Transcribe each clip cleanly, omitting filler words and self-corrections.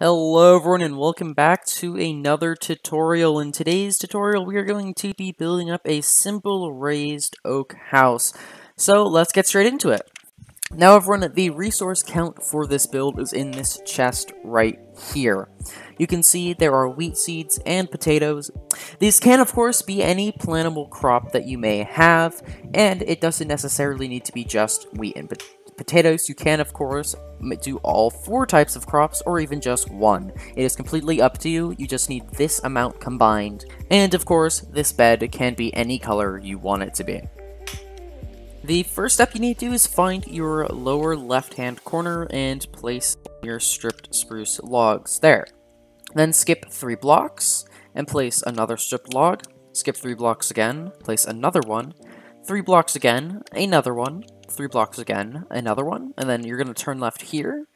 Hello everyone and welcome back to another tutorial. In today's tutorial we are going to be building up a simple raised oak house. So let's get straight into it. Now everyone, the resource count for this build is in this chest right here. You can see there are wheat seeds and potatoes. These can of course be any plantable crop that you may have, and it doesn't necessarily need to be just wheat and potatoes. You can of course do all four types of crops or even just one. It is completely up to you. You just need this amount combined. And of course, this bed can be any color you want it to be. The first step you need to do is find your lower left-hand corner and place your stripped spruce logs there. Then skip 3 blocks and place another stripped log. Skip 3 blocks again, place another one. 3 blocks again, another one. 3 blocks again, another one, and then you're going to turn left here,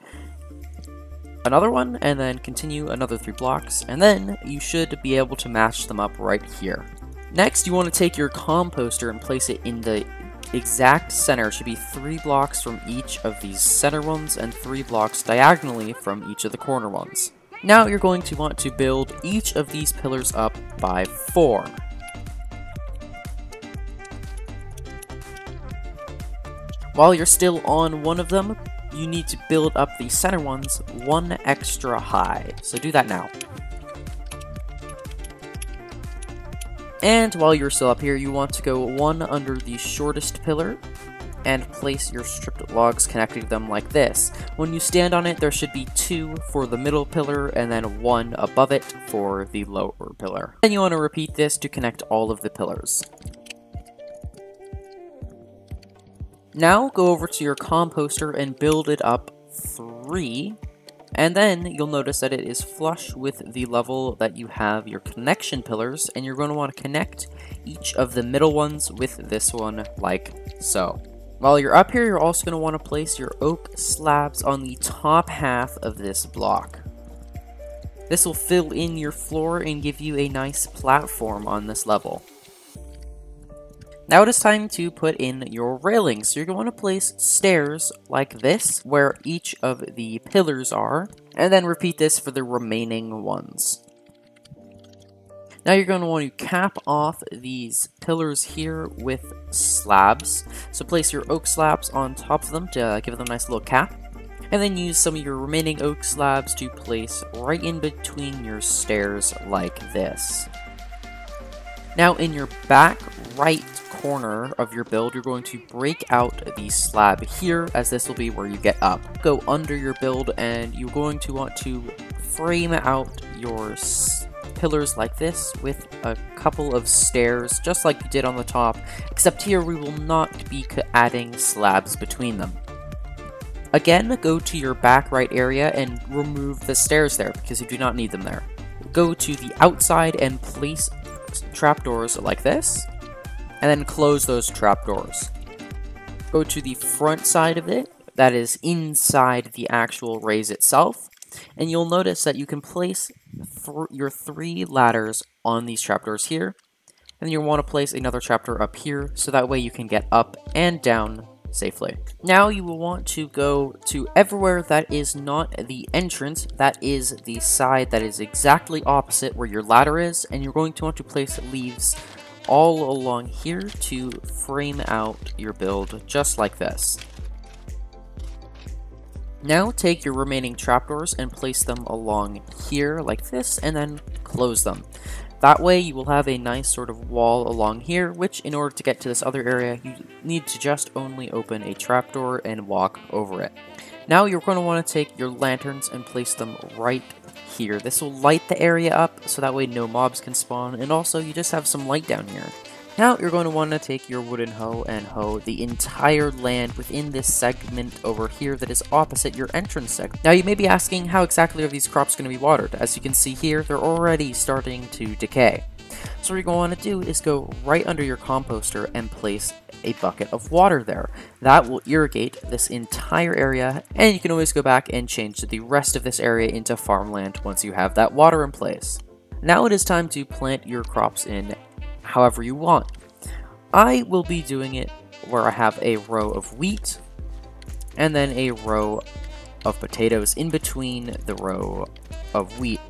another one, and then continue another 3 blocks, and then you should be able to match them up right here. Next, you want to take your composter and place it in the exact center. It should be 3 blocks from each of these center ones and 3 blocks diagonally from each of the corner ones. Now you're going to want to build each of these pillars up by 4. While you're still on one of them, you need to build up the center ones 1 extra high. So do that now. And while you're still up here, you want to go 1 under the shortest pillar and place your stripped logs connecting them like this. When you stand on it, there should be 2 for the middle pillar and then 1 above it for the lower pillar. Then you want to repeat this to connect all of the pillars. Now go over to your composter and build it up 3, and then you'll notice that it is flush with the level that you have your connection pillars, and you're going to want to connect each of the middle ones with this one like so. While you're up here, you're also going to want to place your oak slabs on the top half of this block. This will fill in your floor and give you a nice platform on this level. Now it is time to put in your railings. So you're going to want to place stairs like this where each of the pillars are, and then repeat this for the remaining ones. Now you're going to want to cap off these pillars here with slabs. So place your oak slabs on top of them to give them a nice little cap, and then use some of your remaining oak slabs to place right in between your stairs like this. Now in your back right corner of your build, you're going to break out the slab here, as this will be where you get up. Go under your build and you're going to want to frame out your pillars like this with a couple of stairs, just like you did on the top, except here we will not be adding slabs between them. Again, go to your back right area and remove the stairs there because you do not need them there. Go to the outside and place trapdoors like this, and then close those trapdoors. Go to the front side of it, that is inside the actual raise itself, and you'll notice that you can place your 3 ladders on these trapdoors here, and you'll want to place another trapdoor up here, so that way you can get up and down safely. Now you will want to go to everywhere that is not the entrance, that is the side that is exactly opposite where your ladder is, and you're going to want to place leaves all along here to frame out your build just like this. Now take your remaining trapdoors and place them along here like this, and then close them. That way you will have a nice sort of wall along here, which in order to get to this other area, you need to just only open a trapdoor and walk over it. Now you're going to want to take your lanterns and place them right here. This will light the area up, so that way no mobs can spawn, and also you just have some light down here. Now you're going to want to take your wooden hoe and hoe the entire land within this segment over here that is opposite your entrance segment. Now you may be asking, how exactly are these crops going to be watered? As you can see here, they're already starting to decay. So what you're going to want to do is go right under your composter and place a bucket of water there. That will irrigate this entire area, and you can always go back and change the rest of this area into farmland once you have that water in place. Now it is time to plant your crops in however you want. I will be doing it where I have a row of wheat and then a row of potatoes in between the row of wheat.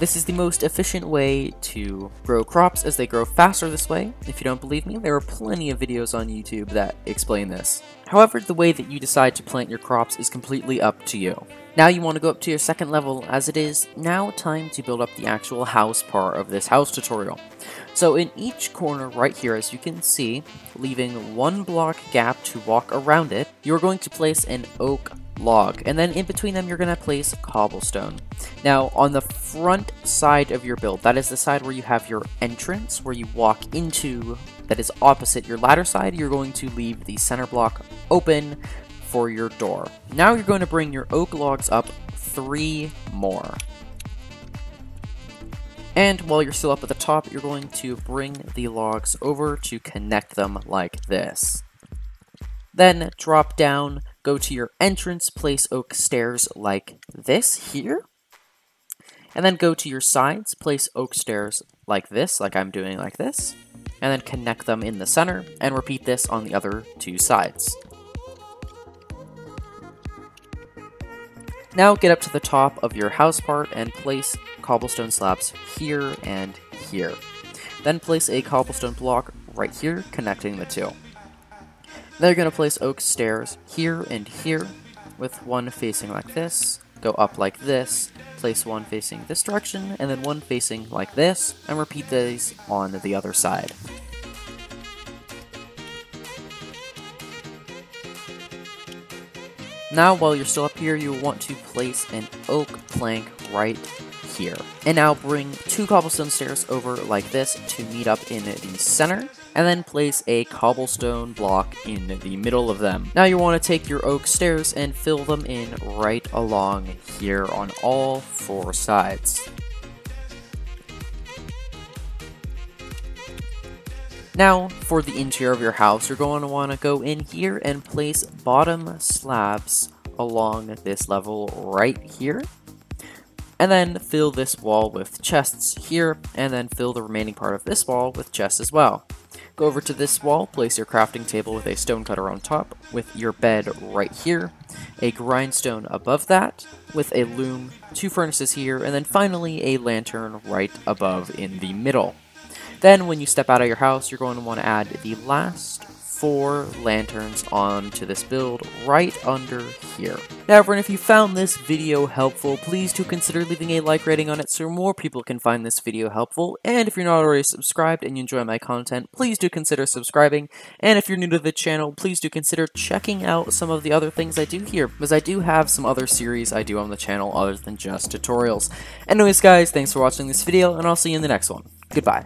This is the most efficient way to grow crops, as they grow faster this way. If you don't believe me, there are plenty of videos on YouTube that explain this. However, the way that you decide to plant your crops is completely up to you. Now you want to go up to your second level, as it is now time to build up the actual house part of this house tutorial. So in each corner right here, as you can see, leaving one block gap to walk around it, you're going to place an oak log, and then in between them you're going to place cobblestone. Now on the front side of your build, that is the side where you have your entrance, where you walk into, that is opposite your ladder side, you're going to leave the center block open for your door. Now you're going to bring your oak logs up 3 more. And while you're still up at the top, you're going to bring the logs over to connect them like this. Then drop down, go to your entrance, place oak stairs like this here. And then go to your sides, place oak stairs like this, like I'm doing like this. And then connect them in the center, and repeat this on the other 2 sides. Now get up to the top of your house part and place cobblestone slabs here and here. Then place a cobblestone block right here, connecting the 2. Now you're going to place oak stairs here and here, with one facing like this, go up like this, place one facing this direction, and then one facing like this, and repeat these on the other side. Now, while you're still up here, you want to place an oak plank right here. And now bring 2 cobblestone stairs over like this to meet up in the center, and then place a cobblestone block in the middle of them. Now you want to take your oak stairs and fill them in right along here on all 4 sides. Now, for the interior of your house, you're going to want to go in here and place bottom slabs along this level right here. And then fill this wall with chests here, and then fill the remaining part of this wall with chests as well. Go over to this wall, place your crafting table with a stonecutter on top, with your bed right here, a grindstone above that, with a loom, 2 furnaces here, and then finally a lantern right above in the middle. Then when you step out of your house, you're going to want to add the last 4 lanterns onto this build right under here. Now everyone, if you found this video helpful, please do consider leaving a like rating on it so more people can find this video helpful. And if you're not already subscribed and you enjoy my content, please do consider subscribing. And if you're new to the channel, please do consider checking out some of the other things I do here, because I do have some other series I do on the channel other than just tutorials. Anyways guys, thanks for watching this video, and I'll see you in the next one. Goodbye.